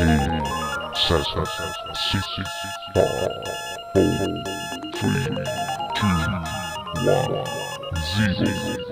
8, 7, 6, 5, 4, 3, 2, 1, 0.